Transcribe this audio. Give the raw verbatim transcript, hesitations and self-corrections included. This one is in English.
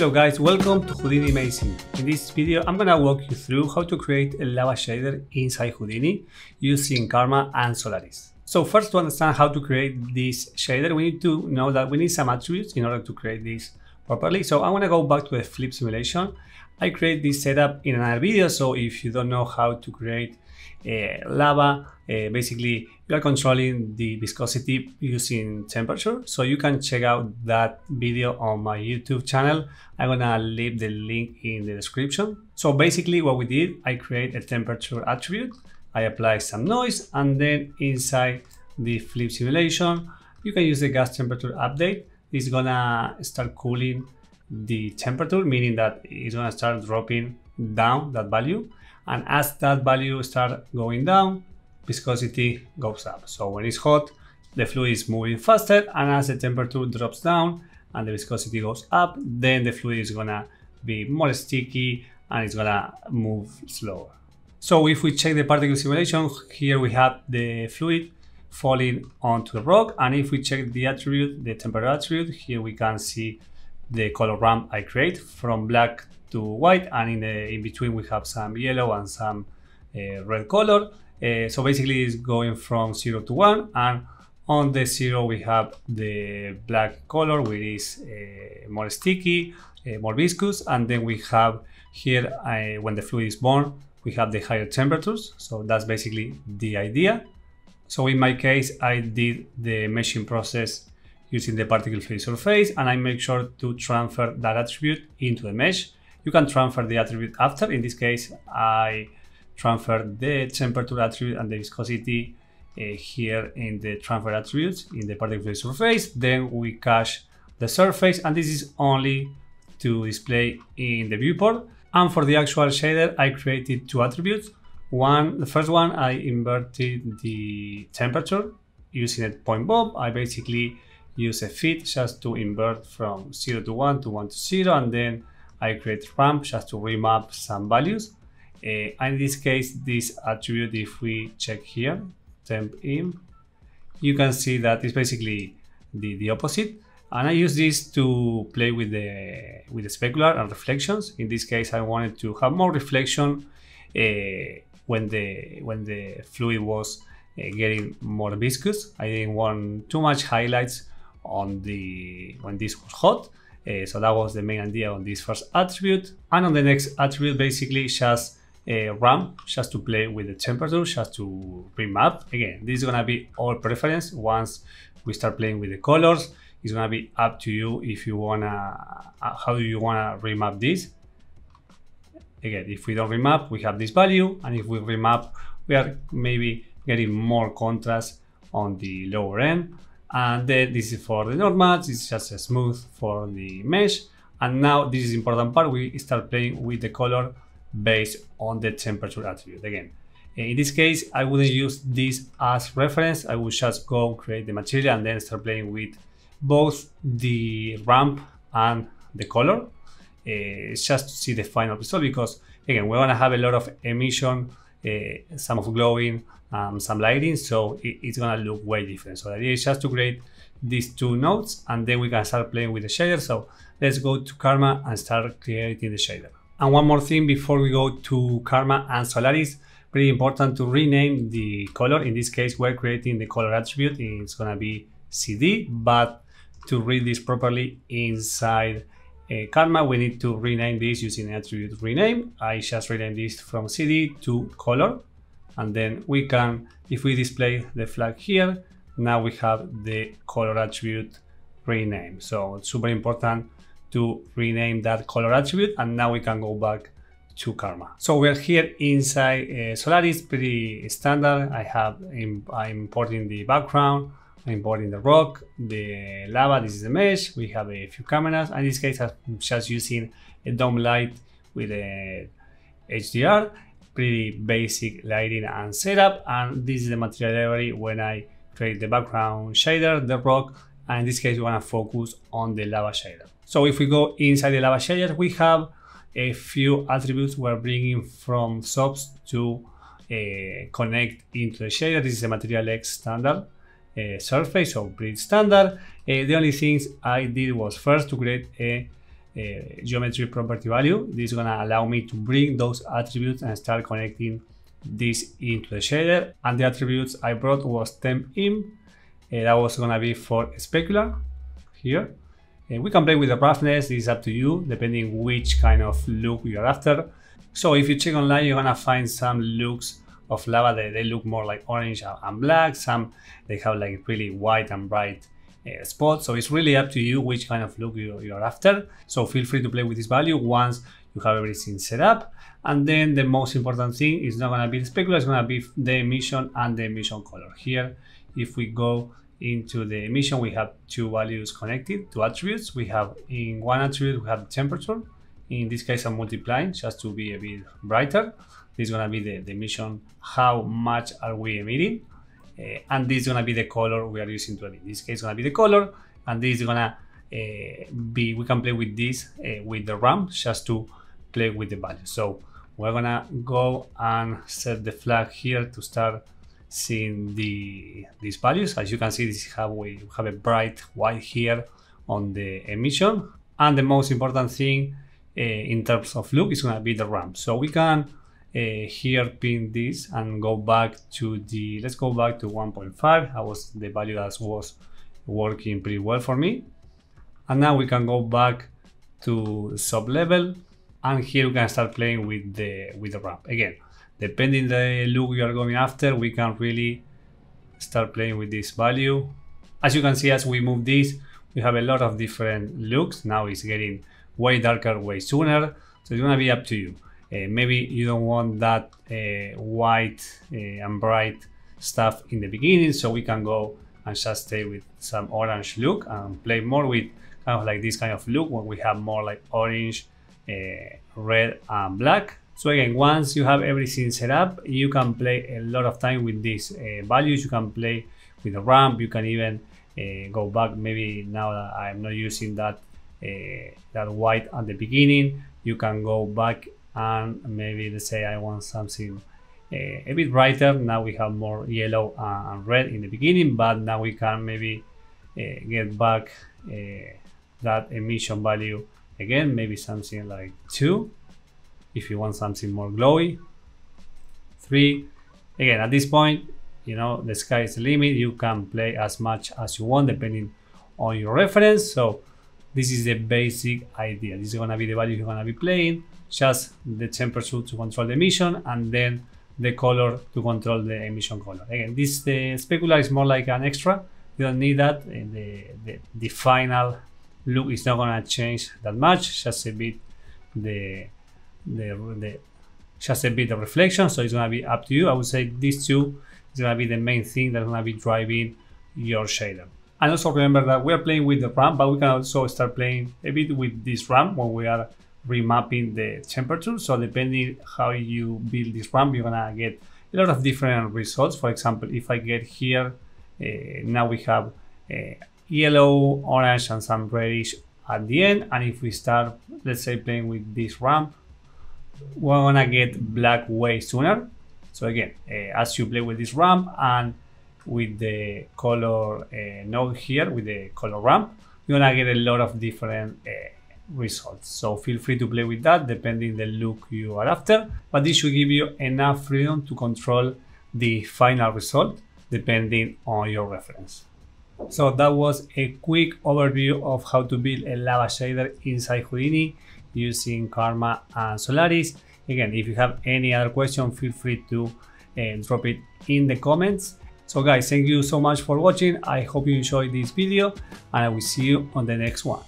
Hello guys, welcome to Houdini Made Simple. In this video I'm gonna walk you through how to create a lava shader inside Houdini using Karma and Solaris. So first, to understand how to create this shader, we need to know that we need some attributes in order to create this properly. So I want to go back to the flip simulation. I create this setup in another video, so if you don't know how to create uh, lava, uh, basically you are controlling the viscosity using temperature, so you can check out that video on my YouTube channel. I'm gonna leave the link in the description. So basically what we did, I create a temperature attribute, I apply some noise, and then inside the flip simulation you can use the gas temperature update. It's gonna start cooling the temperature, meaning that it's gonna start dropping down that value, and as that value start going down, viscosity goes up. So when it's hot, the fluid is moving faster, and as the temperature drops down and the viscosity goes up, then the fluid is gonna be more sticky and it's gonna move slower. So if we check the particle simulation, here we have the fluid falling onto the rock, and if we check the attribute, the temperature attribute, here we can see the color ramp I create from black to white, and in, the, in between we have some yellow and some uh, red color. Uh, so basically it's going from zero to one, and on the zero we have the black color, which is uh, more sticky, uh, more viscous, and then we have here uh, when the fluid is born, we have the higher temperatures. So that's basically the idea. So in my case, I did the meshing process using the particle fluid surface, and I make sure to transfer that attribute into the mesh. You can transfer the attribute after. In this case, I transferred the temperature attribute and the viscosity uh, here in the transfer attributes in the particle fluid surface. Then we cache the surface, and this is only to display in the viewport. And for the actual shader, I created two attributes. One, the first one, I inverted the temperature using a point bob. I basically use a fit just to invert from zero to one to one to zero, and then I create ramp just to remap some values. Uh, and in this case, this attribute, if we check here, temp imp, you can see that it's basically the, the opposite. And I use this to play with the with the specular and reflections. In this case, I wanted to have more reflection uh, when the when the fluid was uh, getting more viscous. I didn't want too much highlights on the when this was hot. Uh, so that was the main idea on this first attribute. And on the next attribute, basically just a ramp, just to play with the temperature, just to remap. Again, this is gonna be all preference. Once we start playing with the colors, it's gonna be up to you if you wanna uh, how do you wanna remap this. Again, if we don't remap, we have this value, and if we remap, we are maybe getting more contrast on the lower end. And then this is for the normals, it's just smooth for the mesh. And now this is the important part, we start playing with the color based on the temperature attribute. Again, in this case, I wouldn't use this as reference. I would just go create the material and then start playing with both the ramp and the color. Uh, just to see the final result, because again, we're gonna have a lot of emission, uh, some of glowing, um, some lighting, so it, it's gonna look way different. So the idea is just to create these two nodes, and then we can start playing with the shader. So let's go to Karma and start creating the shader. And one more thing before we go to Karma and Solaris, pretty important to rename the color. In this case, we're creating the color attribute, it's gonna be C D, but to read this properly inside Uh, Karma, we need to rename this using attribute rename. I just rename this from C D to color, and then we can, if we display the flag here, now we have the color attribute rename. So it's super important to rename that color attribute, and now we can go back to Karma. So we're here inside uh, Solaris, pretty standard. I have, I'm importing the background, I'm importing the rock, the lava, this is the mesh, we have a few cameras, and in this case I'm just using a dome light with a H D R, pretty basic lighting and setup, and this is the material library when I create the background shader, the rock, and in this case we want to focus on the lava shader. So if we go inside the lava shader, we have a few attributes we're bringing from S O Ps to uh, connect into the shader. This is the Material X standard Uh, surface, so pretty standard. Uh, the only things I did was first to create a, uh, geometry property value. This is going to allow me to bring those attributes and start connecting this into the shader. And the attributes I brought was temp imp. Uh, that was going to be for specular here. And we can play with the roughness. This is up to you, depending which kind of look you are after. So if you check online, you're going to find some looks of lava that they look more like orange and black. Some, they have like really white and bright uh, spots. So it's really up to you which kind of look you, you're after. So feel free to play with this value once you have everything set up. And then the most important thing is not going to be the specular, it's going to be the emission and the emission color. Here, if we go into the emission, we have two values connected, two attributes. We have in one attribute, we have temperature. In this case, I'm multiplying just to be a bit brighter. This is going to be the, the emission, how much are we emitting. Uh, and this is going to be the color we are using to emit. In this case, it's going to be the color. And this is going to uh, be, we can play with this uh, with the ramp just to play with the value. So we're going to go and set the flag here to start seeing the these values. As you can see, this is how we have a bright white here on the emission. And the most important thing Uh, in terms of look is going to be the ramp. So we can uh, here pin this and go back to the, let's go back to one point five. That was the value that was working pretty well for me. And now we can go back to sub level, and here we can start playing with the with the ramp. Again, depending the look you are going after, we can really start playing with this value. As you can see, as we move this, we have a lot of different looks. Now it's getting way darker, way sooner. So it's gonna be up to you. Uh, maybe you don't want that uh, white uh, and bright stuff in the beginning, so we can go and just stay with some orange look and play more with kind of like this kind of look when we have more like orange, uh, red and black. So again, once you have everything set up, you can play a lot of time with these uh, values. You can play with the ramp. You can even uh, go back. Maybe now that I'm not using that Uh, that white at the beginning, you can go back and maybe, let's say I want something uh, a bit brighter. Now we have more yellow and red in the beginning, but now we can maybe uh, get back uh, that emission value again, maybe something like two if you want something more glowy, three. Again, at this point, you know, the sky is the limit. You can play as much as you want depending on your reference. So this is the basic idea. This is going to be the value you're going to be playing, just the temperature to control the emission, and then the color to control the emission color. Again, this the specular is more like an extra. You don't need that. And the, the, the final look is not going to change that much, just a bit the, the, the just a bit of reflection. So it's going to be up to you. I would say these two is going to be the main thing that's going to be driving your shader. And also remember that we are playing with the ramp, but we can also start playing a bit with this ramp when we are remapping the temperature. So depending how you build this ramp, you're gonna get a lot of different results. For example, if I get here, uh, now we have uh, yellow, orange, and some reddish at the end. And if we start, let's say, playing with this ramp, we're gonna get black way sooner. So again, uh, as you play with this ramp and with the color uh, node here, with the color ramp, you're gonna get a lot of different uh, results. So feel free to play with that depending the look you are after, but this should give you enough freedom to control the final result depending on your reference. So that was a quick overview of how to build a lava shader inside Houdini using Karma and Solaris. Again, if you have any other question, feel free to uh, drop it in the comments. So guys, thank you so much for watching. I hope you enjoyed this video, and I will see you on the next one.